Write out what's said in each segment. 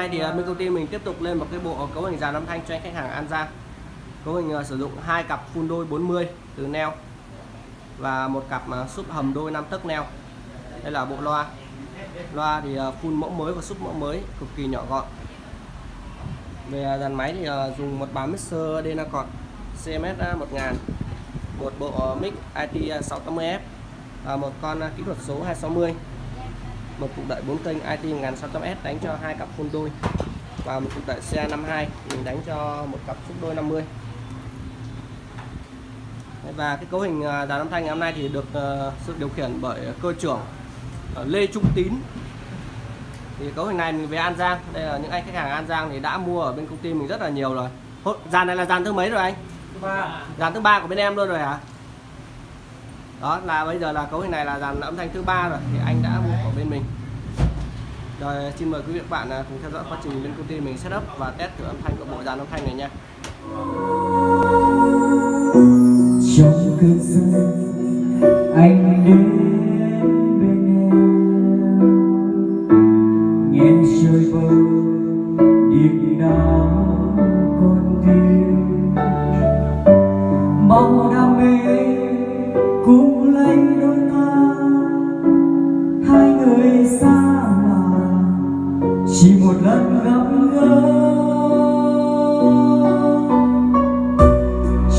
nay thì bên công ty mình tiếp tục lên một cái bộ cấu hình dàn âm thanh cho khách hàng An Giang. Cấu hình sử dụng hai cặp phun đôi 40 từ neo và một cặp súp hầm đôi 5 tấc neo. Đây là bộ loa. Loa thì phun mẫu mới và súp mẫu mới, cực kỳ nhỏ gọn. Về dàn máy thì dùng một bàn mixer Dynacord CMS 1000, một bộ mic IT680F và một con kỹ thuật số 260, một cục đẩy 4 kênh IT1600S đánh cho hai cặp phun đôi và một cục đẩy CA52 mình đánh cho một cặp súp đôi 50. Và cái cấu hình dàn âm thanh ngày hôm nay thì được sự điều khiển bởi cơ trưởng Lê Trung Tín. Thì cấu hình này mình về An Giang, đây là những anh khách hàng An Giang thì đã mua ở bên công ty mình rất là nhiều rồi. Dàn này là dàn thứ mấy rồi anh? Thứ 3. Dàn thứ 3 của bên em luôn rồi hả? Đó là bây giờ là cấu hình này là dàn âm thanh thứ 3 rồi thì anh đã mua của bên mình. Rồi xin mời quý vị và các bạn cùng theo dõi quá trình bên công ty mình setup và test thử âm thanh của bộ dàn âm thanh này nha. Trong cơn gió anh đứng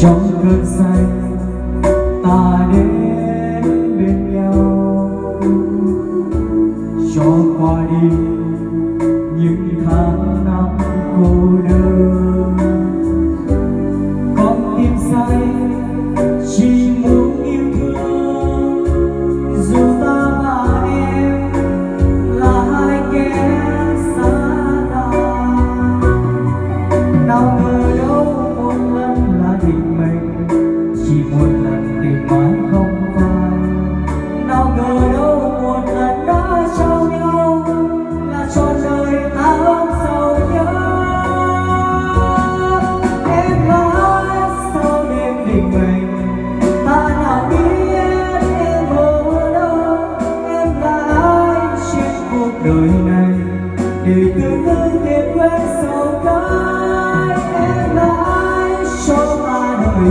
trong cơn say, ta đến bên nhau cho qua đi những tháng năm cô đơn. Con tim say chỉ muốn yêu thương, dù ta và em là hai kẻ xa ta. Nào ngờ đâu một lần là tình. Đời này để từ từ để quên sầu cay, em là ai cho ta đợi